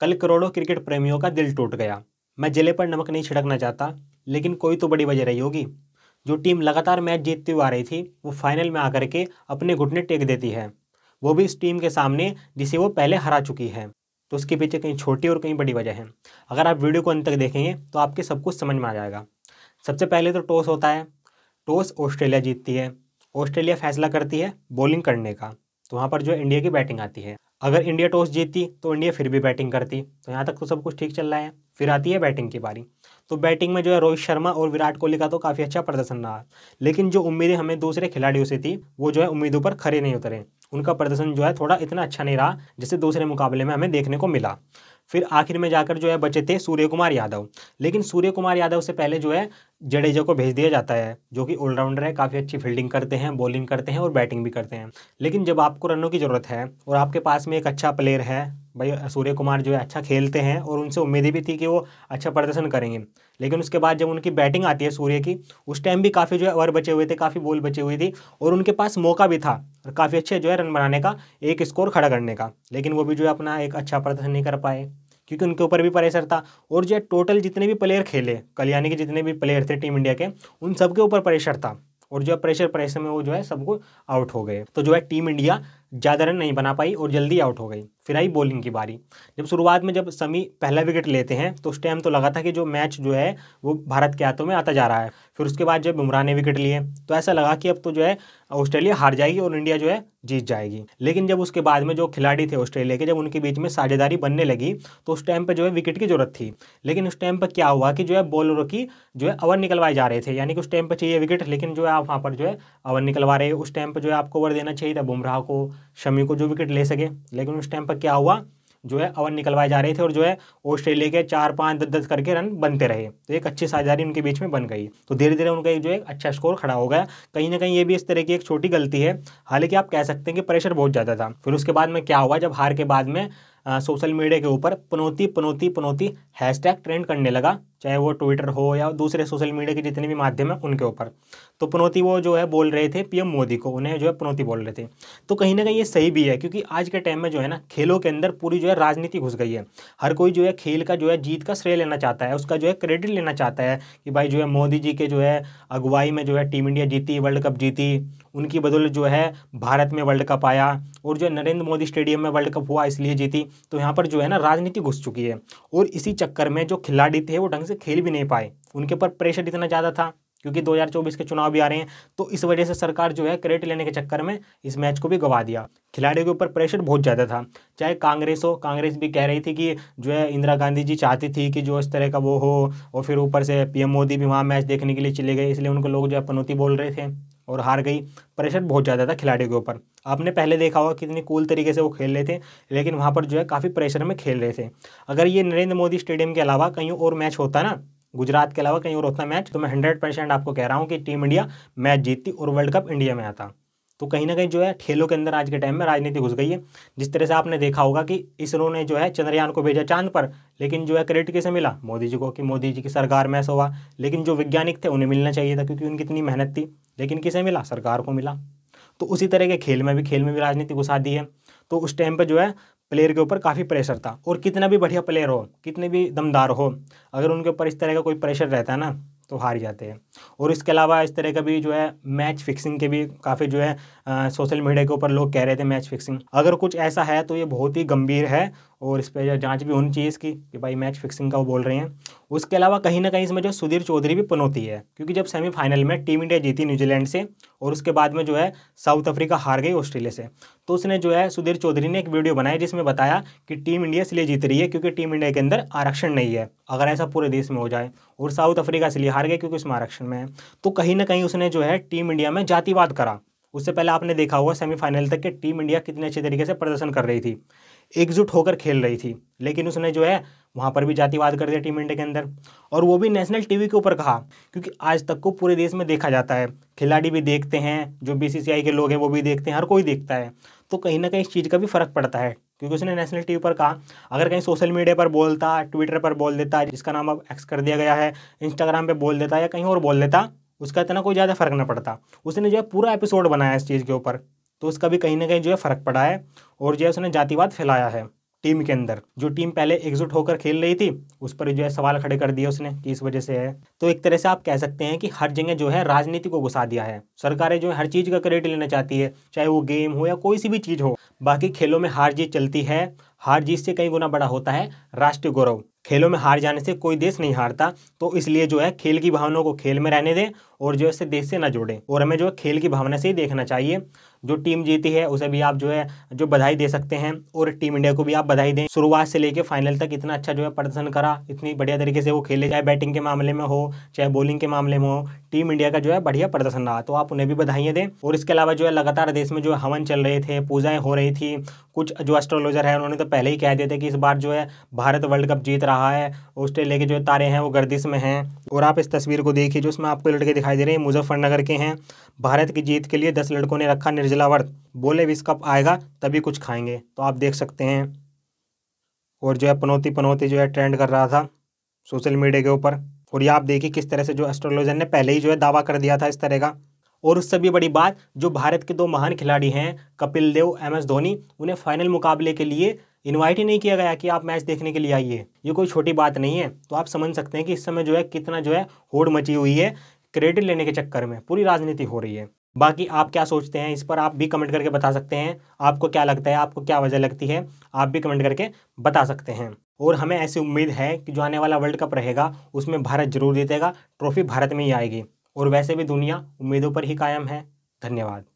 कल करोड़ों क्रिकेट प्रेमियों का दिल टूट गया। मैं जिले पर नमक नहीं छिड़कना चाहता, लेकिन कोई तो बड़ी वजह रही होगी। जो टीम लगातार मैच जीतती हुई आ रही थी वो फाइनल में आकर के अपने घुटने टेक देती है, वो भी इस टीम के सामने जिसे वो पहले हरा चुकी है। तो उसके पीछे कहीं छोटी और कहीं बड़ी वजह है। अगर आप वीडियो को अंत तक देखेंगे तो आपके सब कुछ समझ में आ जाएगा। सबसे पहले तो टॉस होता है। टॉस ऑस्ट्रेलिया जीतती है। ऑस्ट्रेलिया फैसला करती है बॉलिंग करने का, तो वहाँ पर जो इंडिया की बैटिंग आती है। अगर इंडिया टॉस जीतती तो इंडिया फिर भी बैटिंग करती, तो यहाँ तक तो सब कुछ ठीक चल रहा है। फिर आती है बैटिंग की बारी। तो बैटिंग में जो है रोहित शर्मा और विराट कोहली का तो काफ़ी अच्छा प्रदर्शन रहा, लेकिन जो उम्मीदें हमें दूसरे खिलाड़ियों से थी वो जो है उम्मीदों पर खरे नहीं उतरे। उनका प्रदर्शन जो है थोड़ा इतना अच्छा नहीं रहा जैसे दूसरे मुकाबले में हमें देखने को मिला। फिर आखिर में जाकर जो है बचे थे सूर्यकुमार यादव, लेकिन सूर्यकुमार यादव से पहले जो है जडेजा को भेज दिया जाता है, जो कि ऑलराउंडर है, काफ़ी अच्छी फील्डिंग करते हैं, बॉलिंग करते हैं और बैटिंग भी करते हैं। लेकिन जब आपको रनों की ज़रूरत है और आपके पास में एक अच्छा प्लेयर है, भाई सूर्यकुमार जो है अच्छा खेलते हैं और उनसे उम्मीदें भी थी कि वो अच्छा प्रदर्शन करेंगे, लेकिन उसके बाद जब उनकी बैटिंग आती है सूर्य की, उस टाइम भी काफ़ी जो है ओवर बचे हुए थे, काफ़ी बॉल बचे हुए थी और उनके पास मौका भी था और काफ़ी अच्छे जो है रन बनाने का, एक स्कोर खड़ा करने का, लेकिन वो भी जो है अपना एक अच्छा प्रदर्शन नहीं कर पाए क्योंकि उनके ऊपर भी प्रेशर था। और जो है टोटल जितने भी प्लेयर खेले कल, यानी कि जितने भी प्लेयर थे टीम इंडिया के, उन सबके ऊपर प्रेशर था और जो है प्रेशर में वो जो है सबको आउट हो गए। तो जो है टीम इंडिया ज़्यादा रन नहीं बना पाई और जल्दी आउट हो गई। फिर आई बॉलिंग की बारी। जब शुरुआत में जब शमी पहला विकेट लेते हैं तो उस टाइम तो लगा था कि जो मैच जो है वो भारत के हाथों में आता जा रहा है। फिर उसके बाद जब बुमराह ने विकेट लिए तो ऐसा लगा कि अब तो जो है ऑस्ट्रेलिया हार जाएगी और इंडिया जो है जीत जाएगी। लेकिन जब उसके बाद में जो खिलाड़ी थे ऑस्ट्रेलिया के, जब उनके बीच में साझेदारी बनने लगी तो उस टाइम पर जो है विकेट की जरूरत थी, लेकिन उस टाइम पर क्या हुआ कि जो है बॉलरों की जो है ओवर निकलवाए जा रहे थे, यानी कि उस टाइम पर चाहिए विकेट, लेकिन जो है आप वहाँ पर जो है ओवर निकलवा रहे हो। उस टाइम पर जो है आपको ओवर देना चाहिए था बुमराह को, शमी को, जो विकेट ले सके, लेकिन उस टाइम पर क्या हुआ जो है ओवर निकलवाए जा रहे थे और जो है ऑस्ट्रेलिया के 4, 5, 10, 10 करके रन बनते रहे। तो एक अच्छी साझेदारी उनके बीच में बन गई, तो धीरे धीरे उनका एक जो है अच्छा स्कोर खड़ा हो गया। कहीं ना कहीं ये भी इस तरह की एक छोटी गलती है, हालांकि आप कह सकते हैं कि प्रेशर बहुत ज़्यादा था। फिर उसके बाद में क्या हुआ, जब हार के बाद में सोशल मीडिया के ऊपर पनौती पनौती पनौती हैशटैग ट्रेंड करने लगा, चाहे वो ट्विटर हो या दूसरे सोशल मीडिया के जितने भी माध्यम हैं उनके ऊपर। तो पनौती वो जो है बोल रहे थे पीएम मोदी को, उन्हें जो है पनौती बोल रहे थे। तो कहीं ना कहीं ये सही भी है, क्योंकि आज के टाइम में जो है ना खेलों के अंदर पूरी जो है राजनीति घुस गई है। हर कोई जो है खेल का जो है जीत का श्रेय लेना चाहता है, उसका जो है क्रेडिट लेना चाहता है कि भाई जो है मोदी जी के जो है अगुवाई में जो है टीम इंडिया जीती, वर्ल्ड कप जीती, उनकी बदौलत जो है भारत में वर्ल्ड कप आया और जो है नरेंद्र मोदी स्टेडियम में वर्ल्ड कप हुआ इसलिए जीती। तो यहाँ पर जो है ना राजनीति घुस चुकी है और इसी चक्कर में जो खिलाड़ी थे वो ढंग से खेल भी नहीं पाए, उनके ऊपर प्रेशर इतना ज़्यादा था क्योंकि 2024 के चुनाव भी आ रहे हैं। तो इस वजह से सरकार जो है क्रेडिट लेने के चक्कर में इस मैच को भी गवा दिया। खिलाड़ियों के ऊपर प्रेशर बहुत ज़्यादा था, चाहे कांग्रेस हो, कांग्रेस भी कह रही थी कि जो है इंदिरा गांधी जी चाहती थी कि जो इस तरह का वो हो, और फिर ऊपर से पीएम मोदी भी वहाँ मैच देखने के लिए चले गए, इसलिए उनको लोग जो है पनौती बोल रहे थे और हार गई। प्रेशर बहुत ज़्यादा था खिलाड़ियों के ऊपर। आपने पहले देखा होगा कितनी कूल तरीके से वो खेल रहे थे, लेकिन वहाँ पर जो है काफ़ी प्रेशर में खेल रहे थे। अगर ये नरेंद्र मोदी स्टेडियम के अलावा कहीं और मैच होता ना, गुजरात के अलावा कहीं और होता मैच, तो मैं 100% आपको कह रहा हूँ कि टीम इंडिया मैच जीतती और वर्ल्ड कप इंडिया में आता। तो कहीं ना कहीं जो है खेलों के अंदर आज के टाइम में राजनीति घुस गई है। जिस तरह से आपने देखा होगा कि इसरो ने जो है चंद्रयान को भेजा चांद पर, लेकिन जो है क्रेडिट कैसे मिला मोदी जी को कि मोदी जी की सरकार में ऐसा हुआ, लेकिन जो वैज्ञानिक थे उन्हें मिलना चाहिए था क्योंकि उनकी इतनी मेहनत थी, लेकिन किसे मिला, सरकार को मिला। तो उसी तरह के खेल में भी राजनीति घुसा दी है। तो उस टाइम पर जो है प्लेयर के ऊपर काफ़ी प्रेशर था, और कितना भी बढ़िया प्लेयर हो, कितने भी दमदार हो, अगर उनके ऊपर इस तरह का कोई प्रेशर रहता है ना तो हार जाते हैं। और इसके अलावा इस तरह का भी जो है मैच फिक्सिंग के भी काफ़ी जो है सोशल मीडिया के ऊपर लोग कह रहे थे मैच फिक्सिंग। अगर कुछ ऐसा है तो ये बहुत ही गंभीर है और इस पर जांच भी होनी चाहिए इसकी कि भाई मैच फिक्सिंग का वो बोल रहे हैं। उसके अलावा कहीं ना कहीं इसमें जो सुधीर चौधरी भी पनौती है, क्योंकि जब सेमीफाइनल में टीम इंडिया जीती न्यूजीलैंड से और उसके बाद में जो है साउथ अफ्रीका हार गई ऑस्ट्रेलिया से, तो उसने जो है सुधीर चौधरी ने एक वीडियो बनाई जिसमें बताया कि टीम इंडिया इसलिए जीत रही है क्योंकि टीम इंडिया के अंदर आरक्षण नहीं है। अगर ऐसा पूरे देश में हो जाए, और साउथ अफ्रीका इसलिए हार गए क्योंकि उसमें आरक्षण में है। तो कहीं ना कहीं उसने जो है टीम इंडिया में जातिवाद करा। उससे पहले आपने देखा होगा सेमीफाइनल तक कि टीम इंडिया कितने अच्छे तरीके से प्रदर्शन कर रही थी, एकजुट होकर खेल रही थी, लेकिन उसने जो है वहाँ पर भी जातिवाद कर दिया टीम इंडिया के अंदर, और वो भी नेशनल टीवी के ऊपर कहा, क्योंकि आज तक को पूरे देश में देखा जाता है, खिलाड़ी भी देखते हैं, जो बीसीसीआई के लोग हैं वो भी देखते हैं, हर कोई देखता है। तो कहीं ना कहीं इस चीज़ का भी फ़र्क पड़ता है, क्योंकि उसने नेशनल टीवी पर कहा। अगर कहीं सोशल मीडिया पर बोलता, ट्विटर पर बोल देता, जिसका नाम अब एक्स कर दिया गया है, इंस्टाग्राम पर बोल देता या कहीं और बोल देता, उसका इतना कोई ज़्यादा फर्क ना पड़ता। उसने जो है पूरा एपिसोड बनाया इस चीज़ के ऊपर, तो उसका भी कहीं ना कहीं जो है फ़र्क पड़ा है और जो है उसने जातिवाद फैलाया है। टीम के अंदर, जो टीम पहले एकजुट होकर खेल रही थी उस पर जो है सवाल खड़े कर दिए उसने कि इस वजह से है। तो एक तरह से आप कह सकते हैं कि हर जगह जो है राजनीति को घुसा दिया है। सरकारें जो है हर चीज़ का क्रेडिट लेना चाहती है, चाहे वो गेम हो या कोई सी भी चीज़ हो। बाकी खेलों में हार जीत चलती है, हार जीत से कई गुना बड़ा होता है राष्ट्रीय गौरव। खेलों में हार जाने से कोई देश नहीं हारता, तो इसलिए जो है खेल की भावनाओं को खेल में रहने दें और जो है इसे देश से ना जोड़ें। और हमें जो है खेल की भावना से ही देखना चाहिए। जो टीम जीती है उसे भी आप जो है जो बधाई दे सकते हैं और टीम इंडिया को भी आप बधाई दें। शुरुआत से लेकर फाइनल तक इतना अच्छा जो है प्रदर्शन करा, इतनी बढ़िया तरीके से वो खेले, चाहे बैटिंग के मामले में हो चाहे बॉलिंग के मामले में हो, टीम इंडिया का जो है बढ़िया प्रदर्शन रहा, तो आप उन्हें भी बधाइयाँ दें। और इसके अलावा जो है लगातार देश में जो है हवन चल रहे थे, पूजाएँ हो रही थी। कुछ जो एस्ट्रोलॉजर है उन्होंने तो पहले ही कह दिया था कि इस बार जो है भारत वर्ल्ड कप जीत रहा है, ऑस्ट्रेलिया के जो तारे हैं वो गर्दिश में हैं। और आप इस तस्वीर को देखिए जो इसमें आपको लड़के दिखाई दे रहे हैं, मुजफ्फरनगर के हैं। भारत की जीत के लिए 10 लड़कों ने रखा निर्जला व्रत, बोले विश्व कप आएगा तभी कुछ खाएंगे। तो आप देख सकते हैं। और जो है पनौती पनौती जो है ट्रेंड कर रहा था सोशल मीडिया के ऊपर। और ये आप देखिए किस तरह से जो एस्ट्रोलॉजर ने पहले ही जो है दावा कर दिया था इस तरह का। और उससे भी बड़ी बात, जो भारत के दो महान खिलाड़ी हैं कपिल देव, एम एस धोनी, उन्हें फाइनल मुकाबले के लिए इनवाइट ही नहीं किया गया कि आप मैच देखने के लिए आइए। ये कोई छोटी बात नहीं है। तो आप समझ सकते हैं कि इस समय जो है कितना जो है होड़ मची हुई है, क्रेडिट लेने के चक्कर में पूरी राजनीति हो रही है। बाकी आप क्या सोचते हैं इस पर आप भी कमेंट करके बता सकते हैं। आपको क्या लगता है, आपको क्या वजह लगती है, आप भी कमेंट करके बता सकते हैं। और हमें ऐसी उम्मीद है कि जो आने वाला वर्ल्ड कप रहेगा उसमें भारत जरूर जीतेगा, ट्रॉफी भारत में ही आएगी। और वैसे भी दुनिया उम्मीदों पर ही कायम है। धन्यवाद।